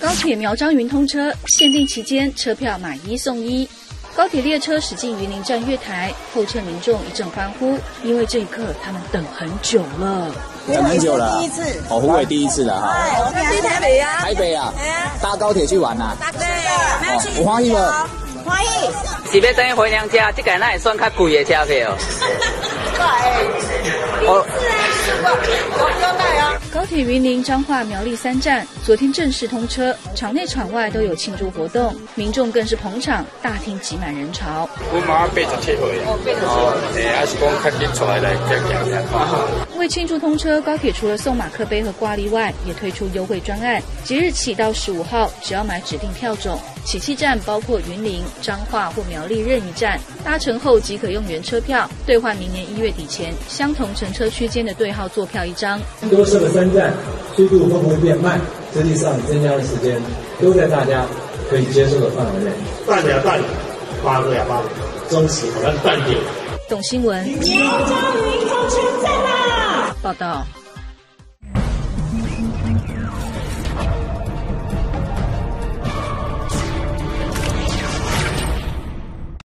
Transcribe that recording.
高铁苗彰云通车，限定期间车票买一送一。高铁列车驶进云林站月台，后车民众一阵欢呼，因为这一刻他们等很久了。等很久了，第一次，湖北第一次了哈。对，我们去台北啊。台北啊，搭高铁去玩呐。对，我欢喜了。欢喜。是要等于回娘家，这个那也算较贵的车票。高铁云林彰化苗栗三站昨天正式通车，场内场外都有庆祝活动，民众更是捧场，大厅挤满人潮。我妈87岁，为庆祝通车，高铁除了送马克杯和挂历外，也推出优惠专案，即日起到15号，只要买指定票种，起讫站包括云林、彰化或苗栗任意站，搭乘后即可用原车票兑换明年1月底前相同乘车区间的对号座票一张。多设了3站，速度会不会变慢？实际上增加的时间都在大家可以接受的范围内。淡呀淡，八个呀八，中时好像淡定。懂新闻。苗彰云通车站啦！报道。